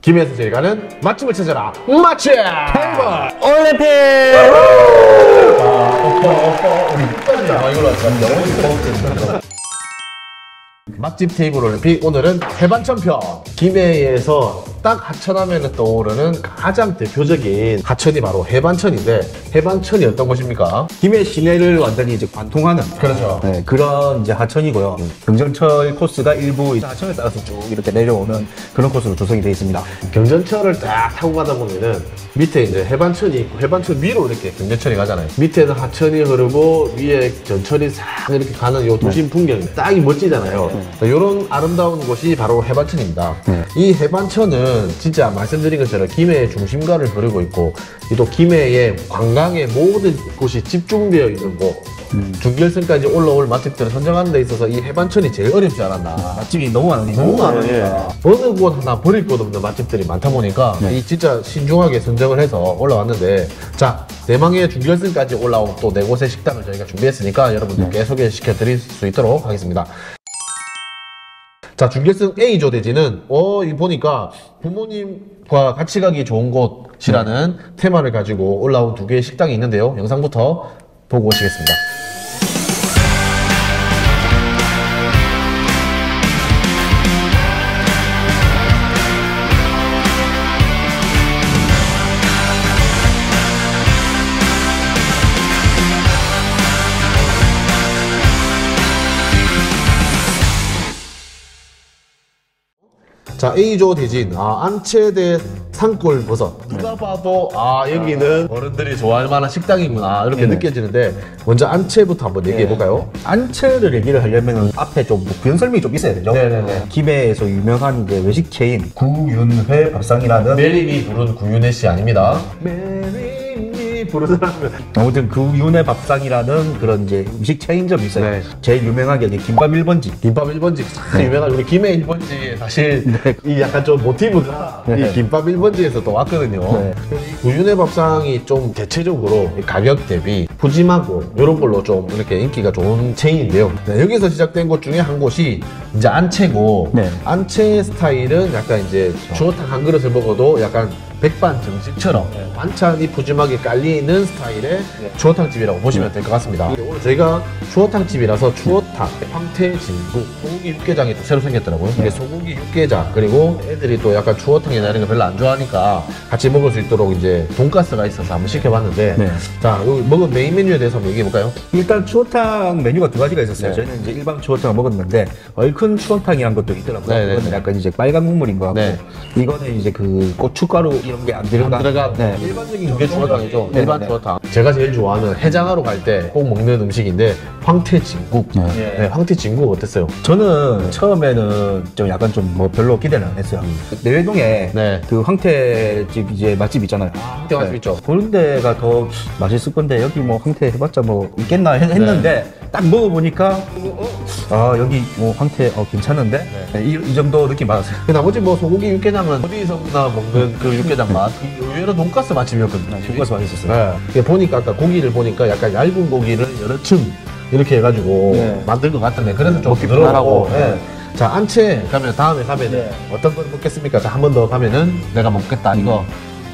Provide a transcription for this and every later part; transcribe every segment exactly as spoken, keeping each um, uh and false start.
김해에서 제일 가는 맛집을 찾아라. 맛집 테이블 올림픽. 맛집 테이블 올림픽 오늘은 해반천 편. 김해에서 딱 하천하면 떠오르는 가장 대표적인 하천이 바로 해반천인데, 해반천이 어떤 곳입니까? 김해 시내를 완전히 이제 관통하는, 그렇죠, 네, 그런 이제 하천이고요. 음. 경전철 코스가 일부 하천에 따라서 쭉 이렇게 내려오는 그런 코스로 조성이 되어 있습니다. 경전철을 딱 타고 가다 보면은 밑에 이제 해반천이 있고, 해반천 위로 이렇게 경전철이 가잖아요. 밑에는 하천이 흐르고 위에 전철이 싹 이렇게 가는 요 도심 풍경이 딱 멋지잖아요. 이런 네. 아름다운 곳이 바로 해반천입니다. 네. 이 해반천은 진짜 말씀드린 것처럼 김해의 중심가를 부르고 있고, 또 김해의 관광의 모든 곳이 집중되어 있는 곳, 음. 중결선까지 올라올 맛집들을 선정하는 데 있어서 이 해반천이 제일 어렵지 않았나. 맛집이 너무 많으니까 너무 많으니까 어느 곳 하나 버릴 곳 없는 맛집들이 많다 보니까 네. 이 진짜 신중하게 선정을 해서 올라왔는데, 자, 대망의 중결선까지 올라온 또 네 곳의 식당을 저희가 준비했으니까 여러분들께 네. 소개시켜 드릴 수 있도록 하겠습니다. 자, 중결승 에이조 돼지는 어, 이 보니까 부모님과 같이 가기 좋은 곳이라는 네. 테마를 가지고 올라온 두 개의 식당이 있는데요. 영상부터 보고 오시겠습니다. 자, 에이조 대진, 아, 안채 대 산골버섯. 누가 봐도 아, 여기는 어른들이 좋아할 만한 식당이구나 이렇게 네네. 느껴지는데, 먼저 안채부터 한번 얘기해 볼까요? 네. 안채를 얘기를 하려면 앞에 좀 부연 설명이 좀 있어야 되죠. 네네네. 김해에서 유명한 게 외식 체인 구윤회 밥상이라는, 메리미 부른 구윤회 씨 아닙니다. 메리미 부른 사람은 아무튼 구윤회 밥상이라는 그런 이제 음식 체인점이 있어요. 네. 제일 유명한 게 김밥 일 번지. 김밥 일 번지 참 유명한 우리 김해 일 번지. 사실 네. 이 약간 좀 모티브가 네. 이 김밥 일 번지에서 또 왔거든요. 네. 구윤회 밥상이 좀 대체적으로 가격 대비 푸짐하고 이런 걸로 좀 이렇게 인기가 좋은 체인인데요. 네. 여기서 시작된 곳 중에 한 곳이 이제 안채고, 네. 안채 스타일은 약간 이제 주어탕 한 그릇을 먹어도 약간 백반 정식처럼 네. 반찬이 푸짐하게 깔리는 스타일의 네. 추어탕집이라고 보시면 네. 될 것 같습니다. 오늘 저희가 추어탕집이라서 추어탕, 황태진국, 소고기 육개장이 또 새로 생겼더라고요. 네. 소고기 육개장, 그리고 애들이 또 약간 추어탕이나 이런 거 별로 안 좋아하니까 같이 먹을 수 있도록 이제 돈가스가 있어서 한번 시켜봤는데 네. 자, 먹은 메인 메뉴에 대해서 한번 얘기해볼까요? 일단 추어탕 메뉴가 두 가지가 있었어요. 네. 저희는 이제 일반 추어탕을 먹었는데 얼큰 추어탕이란 것도 있더라고요. 네. 이거는 약간 이제 빨간 국물인 것 같고 네. 이거는 이제 그 고춧가루 이런 게 안 들어간 네. 일반적인 게 추어탕이죠. 네. 일반 추어탕. 네. 제가 제일 좋아하는 해장하러 갈 때 꼭 먹는 음식인데 황태진국. 네. 네. 네. 황태진국 어땠어요? 저는 네. 처음에는 좀 약간 좀 뭐 별로 기대는 안 했어요. 음. 내외동에 네. 그 황태집 이제 맛집 있잖아요. 아, 황태 맛집 네. 있죠. 그런 데가 더 맛있을 건데 여기 뭐 황태 해봤자 뭐 있겠나 했는데 네. 딱 먹어보니까 어? 아, 여기 뭐 황태 어, 괜찮은데 네. 네, 이, 이 정도 느낌 받았어요. 그 나머지 뭐 소고기 육개장은 어디서나 먹는 그 육개장 맛, 의외로 돈가스 맛집이었거든요. 네, 돈가스 맛있었어요. 네. 보니까 아까 고기를 보니까 약간 얇은 고기를 여러 층 이렇게 해가지고 네. 만든 것 같은데 그래도 좀 부드럽고. 자, 안채 가면 다음에 가면은 네. 어떤 걸 먹겠습니까? 자, 한 번 더 가면은 내가 먹겠다 이거.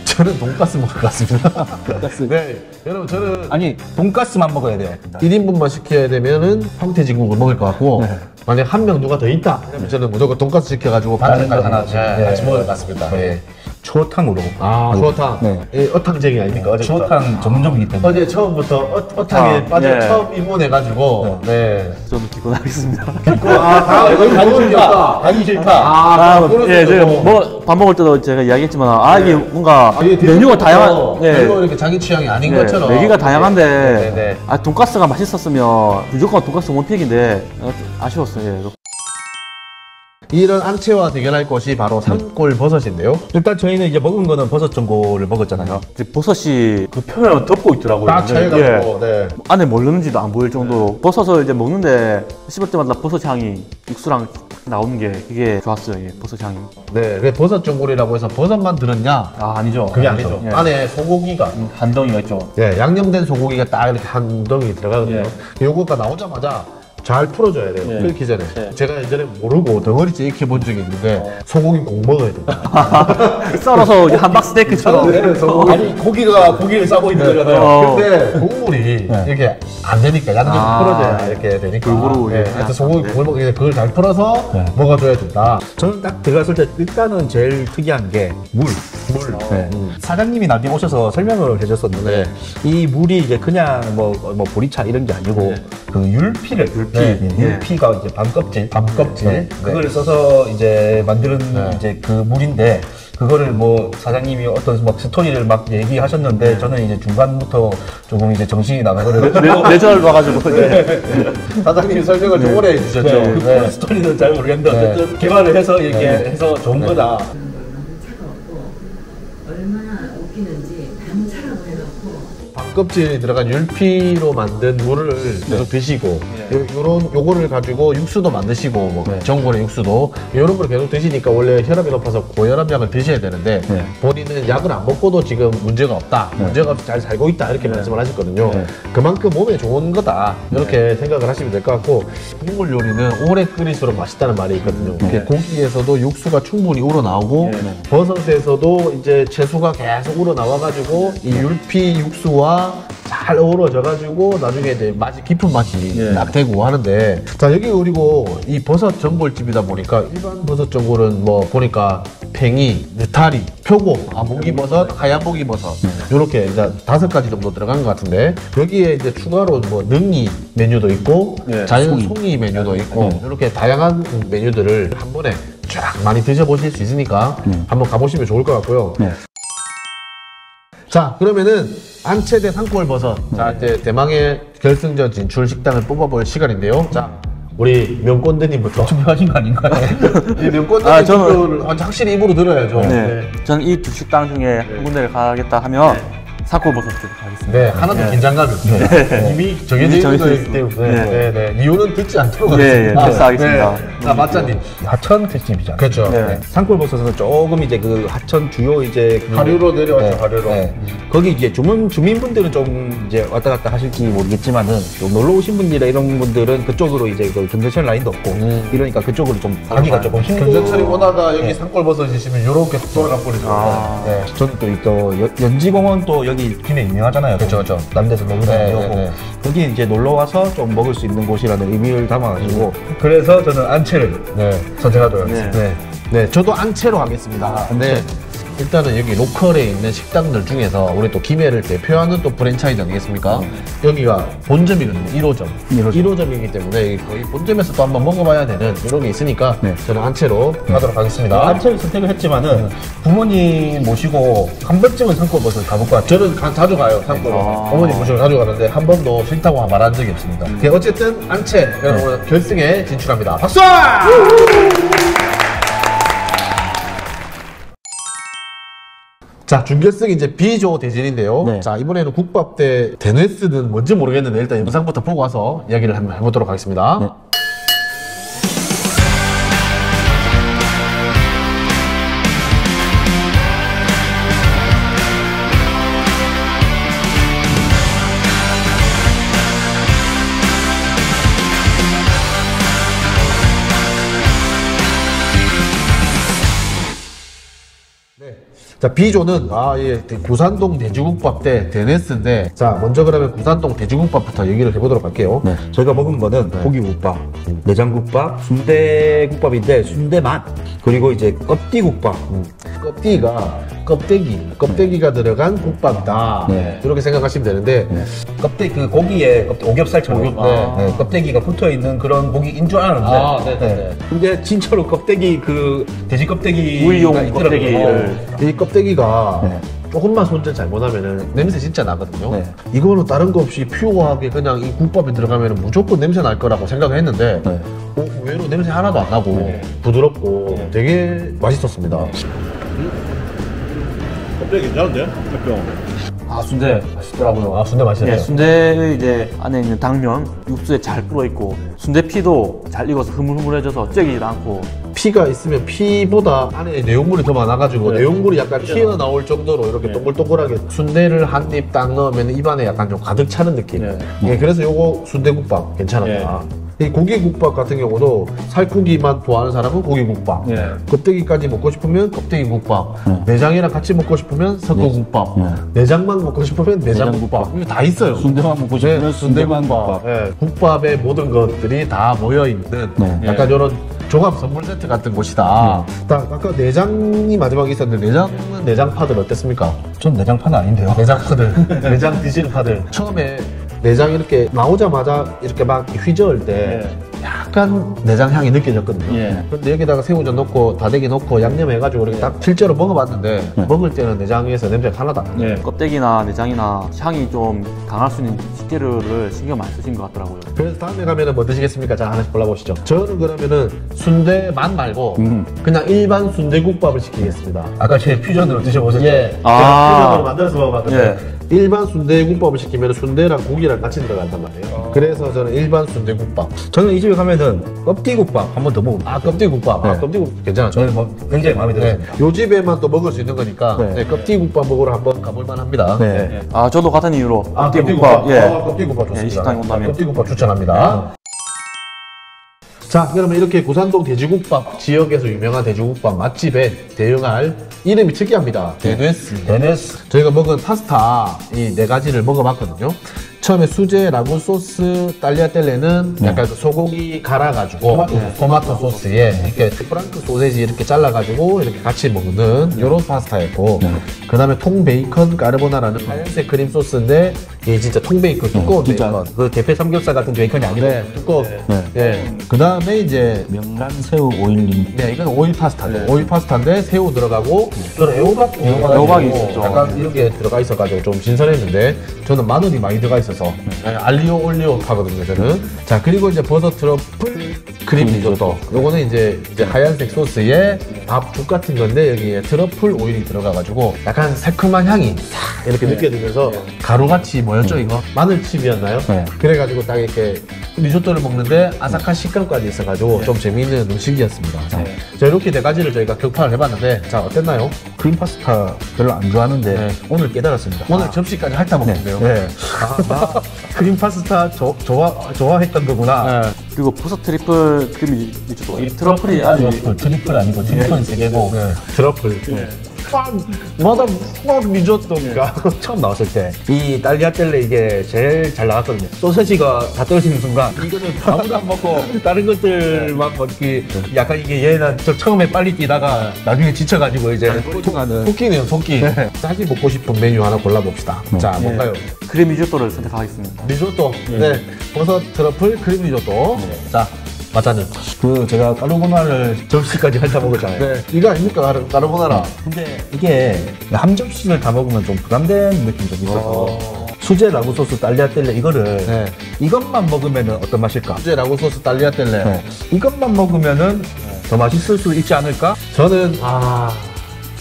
저는 돈가스 먹을 것 같습니다. 돈가스. 네, 여러분 저는 아니 돈가스만 먹어야 돼요. 일 인분만 시켜야 되면은 황태진국을 먹을 것 같고 네. 만약 한 명 누가 더 있다 그러면 저는 무조건 돈가스 시켜가지고 반찬까지 하나 네. 같이 먹을 것 같습니다. 네. 네. 추어탕으로. 아, 추어탕. 네. 어탕쟁이 아닙니까? 네. 추어탕 전문점이기 때문에. 어제 처음부터 어, 어탕에 아, 빠져 예. 처음 입문해가지고. 네. 저도 네. 기권하겠습니다. 기권. 아, 다음 여기 가기 싫다. 가기 싫다. 아, 아 예, 제가 뭐 밥 먹을 때도 제가 이야기했지만 아 이게 네. 뭔가 아, 이게 메뉴가 다양한. 네. 별로 이렇게 자기 취향이 아닌 네. 것처럼. 메뉴가 다양한데. 네. 네. 네. 아, 돈가스가 맛있었으면 무조건 돈가스 원픽인데 아쉬웠어요. 예. 이런 안채와 대결할 것이 바로 산골버섯인데요. 일단 저희는 이제 먹은 거는 버섯 전골을 먹었잖아요. 버섯이 그 표면을 덮고 있더라고요. 딱 차이가지고 네. 네. 안에 뭘 넣는지도 안 보일 정도로 네. 버섯을 이제 먹는데 씹을 때마다 버섯 향이 육수랑 나오는 게 그게 좋았어요. 예, 버섯 향이. 네, 왜 버섯 전골이라고 해서 버섯만 들었냐? 아, 아니죠. 그게 아니죠. 아니죠. 예. 안에 소고기가 음, 한 덩이가 있죠. 네, 양념된 소고기가 딱 이렇게 한 덩이 들어가거든요. 요거가 예. 나오자마자 잘 풀어줘야 돼요. 네. 끓기 전에. 네. 제가 예전에 모르고 덩어리째 익혀본 적이 있는데 어. 소고기 꼭 먹어야 돼요. 썰어서 함박스테이크처럼. 네, 아니 고기가 고기를 싸고 있는 거잖아요. 어. 근데 국물이 네. 이렇게 안 되니까 양념이 아. 풀어져야 이렇게 되니까. 골고루. 네. 그래서 소고기 국물 먹을 때 그걸 잘 풀어서 네. 먹어줘야 된다. 저는 딱 들어갔을 때 일단은 제일 특이한 게 물. 물. 어. 네. 사장님이 나중에 오셔서 설명을 해줬었는데 네. 이 물이 이제 그냥 뭐, 뭐 보리차 이런 게 아니고 네. 그 율피를 율피 네. 네. 율피가 이제 밤껍질 밤껍질 네. 그걸 써서 이제 만드는 네. 이제 그 물인데. 그거를 뭐 사장님이 어떤 막 스토리를 막 얘기하셨는데 네. 저는 이제 중간부터 조금 이제 정신이 나가거든요. 레전을 봐가지고 네. 네. 사장님이 설명을 네. 좀 오래 해주셨죠. 네. 그 네. 스토리는 잘 모르겠는데 네. 어쨌든 개발을 해서 이렇게 네. 해서 좋은 네. 거다. 차가웠고 얼마나 웃기는지 담차라고 해갖고 밥껍질에 들어간 율피로 만든 물을 네. 드시고 네. 요, 요런 요거를 가지고 육수도 만드시고 뭐 네. 전골에 육수도 요런 걸 계속 드시니까 원래 혈압이 높아서 고혈압약을 드셔야 되는데 네. 본인은 약을 안 먹고도 지금 문제가 없다 네. 문제가 없이 잘 살고 있다 이렇게 네. 말씀을 하셨거든요. 네. 그만큼 몸에 좋은 거다 이렇게 네. 생각을 하시면 될 것 같고 국물 요리는 오래 끓일수록 맛있다는 말이 있거든요. 네. 고기에서도 육수가 충분히 우러나오고 네. 버섯에서도 이제 채수가 계속 우러나와가지고 이 율피 육수와 잘 어우러져가지고 나중에 이제 맛이 깊은 맛이 예. 딱 되고 하는데 자 여기 그리고 이 버섯 전골집이다 보니까 일반 버섯 전골은 뭐 보니까 팽이, 느타리, 표고, 아, 목이버섯, 하얀 목이버섯 요렇게 이제 다섯 가지 정도 들어간 것 같은데 여기에 이제 추가로 뭐 능이 메뉴도 있고 예. 자연 송이 메뉴도 있고 이렇게 다양한 메뉴들을 한 번에 쫙 많이 드셔보실 수 있으니까 예. 한번 가보시면 좋을 것 같고요. 예. 자 그러면은 안채 대 산골버섯 네. 자 이제 대망의 결승전 진출 식당을 뽑아볼 시간인데요. 자 우리 명꼰대님부터 준비하신 거 아닌가요? 이 명꼰대님부터 아, 저는... 확실히 입으로 들어야죠. 네. 네. 저는 이 두 식당 중에 네. 한 군데를 가겠다 하면 네. 산골버섯 가겠습니다. 네, 하나도 네. 긴장감이 없어요. 네. 네. 이미 정해져 있기 때문에 네. 네. 네. 네. 이유는 듣지 않도록 하겠습니다. 네, 패스하겠습니다. 네. 네. 자, 맛자님 하천 특집이잖아요. 그렇죠. 네. 네. 산골버섯은 조금 이제 그 하천 주요 이제 하류로 그... 내려와서 네. 하류로 네. 거기 이제 주민, 주민분들은 좀 이제 왔다 갔다 하실지 모르겠지만은 좀 놀러 오신 분들이나 이런 분들은 그쪽으로 이제 그 경전철 라인도 없고 음. 이러니까 그쪽으로 좀 가기가 조금 힘들고 경전철이 오다가 여기 네. 산골버섯이시면 이렇게 돌아가 버리죠. 아. 네. 저는 또, 또 연지공원 또 여기 김해 유명하잖아요. 그렇죠, 그렇죠. 다른 데서 먹는 데고 거기 이제 놀러 와서 좀 먹을 수 있는 곳이라는 의미를 담아가지고 그래서 저는 안채를 네. 선택하도록 하겠습니다. 네. 네. 네, 저도 안채로 하겠습니다. 아, 안채. 네. 일단은 여기 로컬에 있는 식당들 중에서 우리 또 김해를 대표하는 또 프랜차이즈 아니겠습니까? 음. 여기가 본점이거든요. 일호점. 일호점. 일호점이기 때문에 거의 본점에서 또 한번 먹어봐야 되는 이런 게 있으니까 네. 저는 안채로 네. 가도록 하겠습니다. 안채를 선택을 했지만은 부모님 모시고 한 번쯤은 산골버섯 가볼 것 같아요. 저는 자주 가요, 산골버섯. 아 부모님 모시고 자주 가는데 한 번도 싫다고 말한 적이 없습니다. 음. 어쨌든 안채 여러분 네. 결승에 진출합니다. 박수! 자, 준결승 이제 B조 대진인데요. 네. 자, 이번에는 국밥 대 데네스는 뭔지 모르겠는데 일단 영상부터 보고 와서 이야기를 한번 해보도록 하겠습니다. 네. 자, B조는 아, 예, 구산동 돼지국밥 대 데네스인데 자, 먼저 그러면 구산동 돼지국밥부터 얘기를 해보도록 할게요. 네. 저희가 먹은 거는 네. 고기국밥, 내장국밥, 순대국밥인데 순대만 그리고 이제 껍데기국밥 음. 껍데기가 껍데기, 껍데기가 들어간 국밥이다 네. 이렇게 생각하시면 되는데 네. 껍데기, 그 고기에 껍데기, 오겹살처럼 오겹, 네. 아. 네. 껍데기가 붙어있는 그런 고기인 줄 알았는데 아, 네. 근데 진짜로 껍데기, 그 돼지 껍데기 우리용 껍데기를 어. 껍데기가 네. 조금만 손질 잘못하면 냄새 진짜 나거든요. 네. 이거는 다른 거 없이 퓨어하게 그냥 이 국밥에 들어가면 무조건 냄새 날 거라고 생각했는데 네. 오, 의외로 냄새 하나도 안 나고 네. 부드럽고 네. 되게 맛있었습니다. 껍데기 괜찮은데요? 아, 순대 맛있더라고요. 아, 순대 맛있어요. 네, 순대 이제 안에 있는 당면 육수에 잘 불어있고 순대 피도 잘 익어서 흐물흐물해져서 쬐기지도 않고 피가 있으면 피보다 안에 내용물이 더 많아가지고 네. 내용물이 약간 튀어나올 정도로 이렇게 네. 동글동글하게 순대를 한 입 딱 넣으면 입안에 약간 좀 가득 차는 느낌. 네. 네. 네. 그래서 요거 순대국밥 괜찮았다. 네. 이 고기국밥 같은 경우도 살코기만 좋아하는 사람은 고기국밥, 예. 껍데기까지 먹고 싶으면 껍데기국밥, 예. 내장이랑 같이 먹고 싶으면 석고국밥, 예. 내장만 먹고 싶으면 내장국밥, 내장 다 있어요. 순대만 먹고 싶으면 순대만국밥. 네. 네. 국밥의 모든 것들이 다 모여있는, 네. 약간 이런 종합 선물 세트 같은 곳이다. 네. 딱 아까 내장이 마지막에 있었는데 내장은 내장파들 어땠습니까? 전 내장파는 아닌데요. 내장파들, 내장 드시는 파들. 처음에 내장 이렇게 나오자마자 이렇게 막 휘저을 때 네. 약간 내장 향이 느껴졌거든요. 네. 근데 여기다가 새우젓 넣고 다대기 넣고 양념해가지고 이렇게 딱 실제로 먹어봤는데 네. 먹을 때는 내장에서 냄새가 하나도 안 나요. 네. 껍데기나 내장이나 향이 좀 강할 수 있는 식재료를 신경 많이 쓰신 것 같더라고요. 그래서 다음에 가면은 뭐 드시겠습니까? 자, 하나씩 골라보시죠. 저는 그러면은 순대 맛 말고 음. 그냥 일반 순대국밥을 시키겠습니다. 아까 제 퓨전으로 드셔보셨죠? 예. 아 퓨전으로 만들어서 먹어봤는데 예. 일반 순대국밥을 시키면 순대랑 고기랑 같이 들어간단 말이에요. 그래서 저는 일반 순대국밥. 저는 이 집에 가면은 껍데기국밥 한 번 더 먹어볼게요. 아, 껍데기국밥. 네. 아, 껍데기국밥 괜찮아. 저는 뭐 굉장히 마음에 들었습니다. 네. 요 집에만 또 먹을 수 있는 거니까 네. 네. 껍데기국밥 먹으러 한번 가볼만 합니다. 네. 네. 아, 저도 같은 이유로. 아, 껍데기국밥. 아, 예. 아, 껍데기국밥 좋습니다. 예, 이 식당에 온다면. 껍데기국밥 추천합니다. 네. 자, 그러면 이렇게 구산동 돼지국밥 지역에서 유명한 돼지국밥 맛집에 대응할 이름이 특이합니다. 데네스. 데네스. 저희가 먹은 파스타 이 네 가지를 먹어봤거든요. 처음에 수제, 라구 소스, 딸리아텔레는 네. 약간 소고기 갈아가지고 토마토, 네. 토마토 소스에 이렇게 프랑크 소세지 이렇게 잘라가지고 이렇게 같이 먹는 요런 파스타였고 네. 그 다음에 통베이컨 까르보나라는 하얀색 크림 소스인데 이게 진짜 통베이컨 두꺼운 네. 베이컨 그 대패 삼겹살 같은 베이컨이 아니라 네. 두꺼운 네. 네. 그 다음에 이제 명란새우 오일링 네 이건 오일 파스타인데 네. 오일 파스타인데 새우 들어가고 저는 애호박 애호박이 있었죠. 약간 이렇게 들어가 있어가지고 좀 신선했는데 저는 마늘이 많이 들어가 있어서 네, 알리오 올리오 파거든요 저는. 자 그리고 이제 버섯 트러플 크림 리조또. 요거는 이제, 이제 하얀색 소스에 밥죽 같은 건데 여기에 트러플 오일이 들어가가지고 약간 새콤한 향이 딱 이렇게 네. 느껴지면서 네. 가루같이 뭐였죠 이거? 마늘칩이었나요? 네. 그래가지고 딱 이렇게 리조또를 먹는데 아삭한 식감까지 있어가지고 네. 좀 재미있는 음식이었습니다. 자, 네. 자 이렇게 네 가지를 저희가 격파를 해봤는데 자 어땠나요? 크림 파스타 별로 안 좋아하는데 네. 오늘 깨달았습니다. 오늘 아. 접시까지 핥아먹는데요. 네. 네. 아, 아, 크림 파스타 조, 좋아, 좋아했던 거구나. 네. 그리고 버섯 트리플 크림 리조또. 이 트러플이 아니고 트러플, 트리플 아니고 트리플은 세 개고 트러플. 마담 팍 리조또가 처음 나왔을 때 이 딸리아텔레 이게 제일 잘 나왔거든요. 소세지가 다 떨어지는 순간 이거는 아무도 안 먹고 다른 것들만 네. 먹기 약간 이게 얘는 저 처음에 빨리 뛰다가 나중에 지쳐가지고 이제 토킹하는 토끼네요 토끼. 네. 다시 먹고 싶은 메뉴 하나 골라봅시다. 네. 자 뭔가요? 네. 크림 리조또를 선택하겠습니다. 리조또. 네. 네. 버섯 트러플 크림 리조또. 네. 자. 맞아요. 그 제가 까르보나라를 접시까지 핥아 먹었잖아요. 네. 이거 아닙니까 까르보나라. 근데 이게 한 접시를 다 먹으면 좀 부담되는 느낌이 좀 있어서 수제 라구 소스 딸리아텔레 이거를 네. 이것만 먹으면 어떤 맛일까? 수제 라구 소스 딸리아텔레 네. 이것만 먹으면은 네. 더 맛있을 수 있지 않을까? 저는 아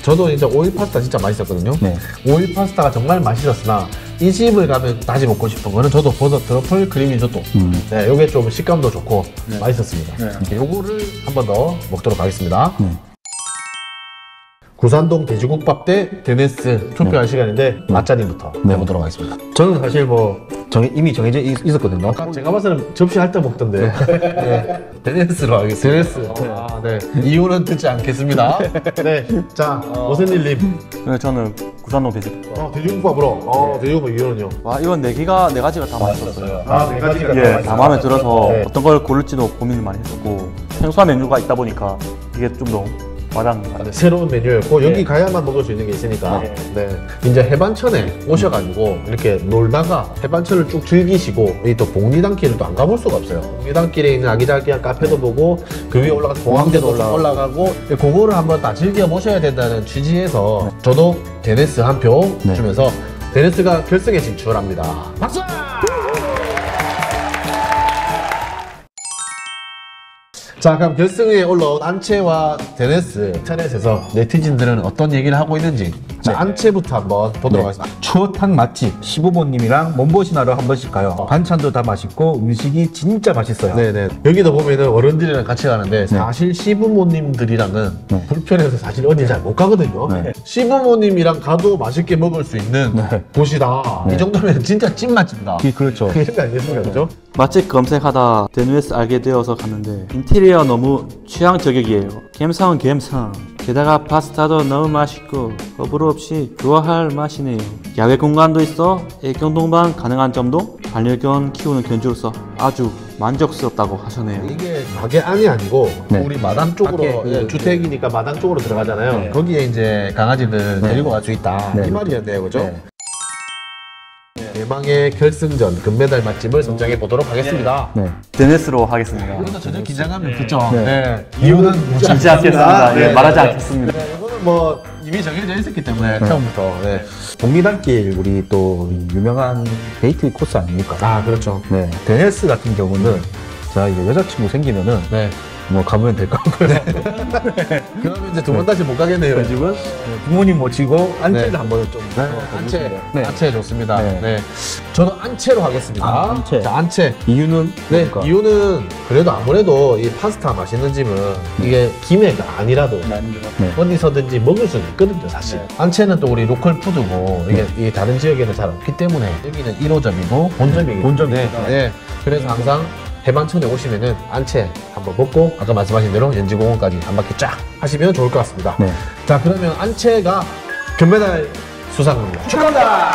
저도 이제 오일 파스타 진짜 맛있었거든요. 네. 오일 파스타가 정말 맛있었으나. 이 집을 가면 다시 먹고 싶은 거는 저도 버섯 트러플 크림 리조또 음. 네, 요게 좀 식감도 좋고 네. 맛있었습니다. 네. 요거를 한 번 더 먹도록 하겠습니다. 네. 구산동 돼지국밥 대 데네스 투표할 네. 시간인데 맛자님부터 네. 해보도록 하겠습니다. 저는 사실 뭐 정해, 이미 정해져 있었거든요. 아까 제가 봤을 때는 접시 할 때 먹던데 네. 데네스로 하겠습니다. 데네스. 아, 네. 이유는 듣지 않겠습니다. 네, 자 오세닐님. 네, 저는 구산동 돼지국밥. 아, 돼지국밥으로? 아, 네. 돼지국밥 이유는요? 와, 이건 네 개가, 네 가지가 다 맛있었어요. 아, 네 가지가? 예, 다 마음에 들어서 네. 어떤 걸 고를지도 고민을 많이 했었고 생소한 메뉴가 있다 보니까 이게 좀 더 와닿는 아, 네. 새로운 메뉴였고 네. 여기 가야만 먹을 수 있는 게 있으니까 네. 네. 이제 해반천에 오셔가지고 이렇게 놀다가 해반천을 쭉 즐기시고 이 또 봉리단길을 또 안 가볼 수가 없어요. 봉리단길에 있는 아기자기한 카페도 네. 보고 그 위에 올라가서 공항대도 올라가고, 올라가고 그거를 한번 다 즐겨보셔야 된다는 취지에서 네. 저도 데네스 한 표 네. 주면서 데네스가 결승에 진출합니다. 박수! 자 그럼 결승에 올라온 안채와 데네스 인터넷에서 네티즌들은 어떤 얘기를 하고 있는지 자, 네. 안채부터 한번 보도록 네. 하겠습니다. 추어탕 맛집 시부모님이랑 몸보신하러 한 번씩 가요. 어. 반찬도 다 맛있고 음식이 진짜 맛있어요. 네네. 여기도 보면은 어른들이랑 같이 가는데 네. 사실 시부모님들이랑은 네. 불편해서 사실 어디 잘 못 가거든요. 네. 시부모님이랑 가도 맛있게 먹을 수 있는 네. 곳이다. 네. 이 정도면 진짜 찐맛집이다. 네, 그렇죠. 그게 아니겠습니까? 그렇죠? 맛집 검색하다 데네스 알게 되어서 갔는데 인테리어 너무 취향 저격이에요. 갬성 갬성. 게다가 파스타도 너무 맛있고 거부로 없이 좋아할 맛이네요. 야외 공간도 있어 애견동반 가능한 점도 반려견 키우는 견주로서 아주 만족스럽다고 하셨네요. 이게 가게 안이 아니고 네. 우리 마당 쪽으로 네. 주택이니까 마당 쪽으로 들어가잖아요. 네. 거기에 이제 강아지를 네. 데리고 갈 수 있다. 네. 이 말이었네요. 그죠? 네. 대망의 결승전 금메달 맛집을 선정해 보도록 하겠습니다. 네. 데네스로 하겠습니다. 이것도 전혀 긴장감이 없죠. 네. 네. 네. 이유는 묻지 않겠습니다. 네. 네. 말하지 않겠습니다. 네. 네. 이거는 뭐 이미 정해져 있었기 때문에 네. 처음부터. 네. 봉리단길 우리 또 유명한 데이트 코스 아닙니까? 아 그렇죠. 네. 데네스 같은 경우는 자 이제 여자친구 생기면은 네. 뭐 가보면 될 것 같고요. 네. 그러면 이제 두 번 네. 다시 못 가겠네요. 지금 네. 부모님 모시고 안채를 네. 한번 좀 네. 안채 네. 안채 좋습니다. 네. 네. 저는 안채로 하겠습니다. 아, 안채. 자, 안채. 이유는 네. 그러니까. 이유는 그래도 아무래도 이 파스타 맛있는 집은 네. 이게 김해가 아니라도 네. 어디서든지 먹을 수는 있거든요, 사실. 네. 안채는 또 우리 로컬 푸드고 이게 네. 다른 지역에는 잘 없기 때문에 여기는 일호점이고 본점이기 본점이네. 네. 그래서 항상 해반천에 오시면은 안채 한번 먹고 아까 말씀하신 대로 연지공원까지 한 바퀴 쫙 하시면 좋을 것 같습니다. 네. 자 그러면 안채가 금메달 수상입니다. 축하합니다.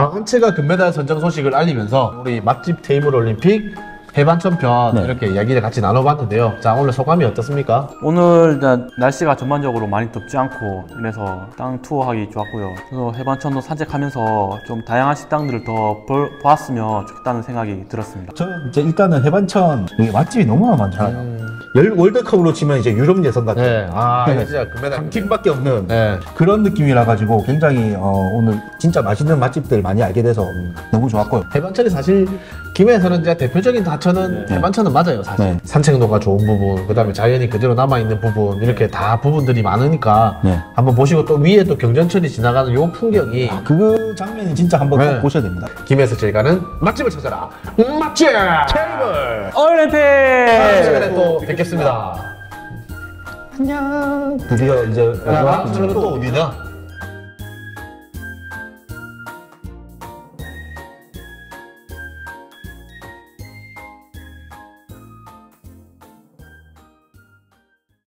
안채가 금메달 선정 소식을 알리면서 우리 맛집 테이블 올림픽 해반천 편 네. 이렇게 이야기를 같이 나눠봤는데요. 자 오늘 소감이 어떻습니까? 오늘 일단 날씨가 전반적으로 많이 덥지 않고 그래서 땅 투어하기 좋았고요. 그래서 해반천도 산책하면서 좀 다양한 식당들을 더 보았으면 좋겠다는 생각이 들었습니다. 저 이제 일단은 해반천 여기 맛집이 너무나 많잖아요. 음... 월드컵으로 치면 이제 유럽 예선 같은 네. 아 네. 진짜 금메달 한 팀밖에 없는 네. 그런 느낌이라 가지고 굉장히 어, 오늘 진짜 맛있는 맛집들 많이 알게 돼서 너무 좋았고요. 해반천이 사실 김해에서는 이제 대표적인 하천은 네. 해반천은 맞아요 사실. 네. 산책로가 좋은 부분, 그 다음에 자연이 그대로 남아있는 부분 이렇게 다 부분들이 많으니까 네. 한번 보시고 또 위에 또 경전철이 지나가는 요 풍경이 아, 그 장면이 진짜 한번 네. 보셔야 됩니다. 김해에서 즐기는 맛집을 찾아라 맛집 테이블 올림픽! 다음 시간에 또 뵙겠습니다. 안녕. 드디어 이제 마지막 또 어디냐?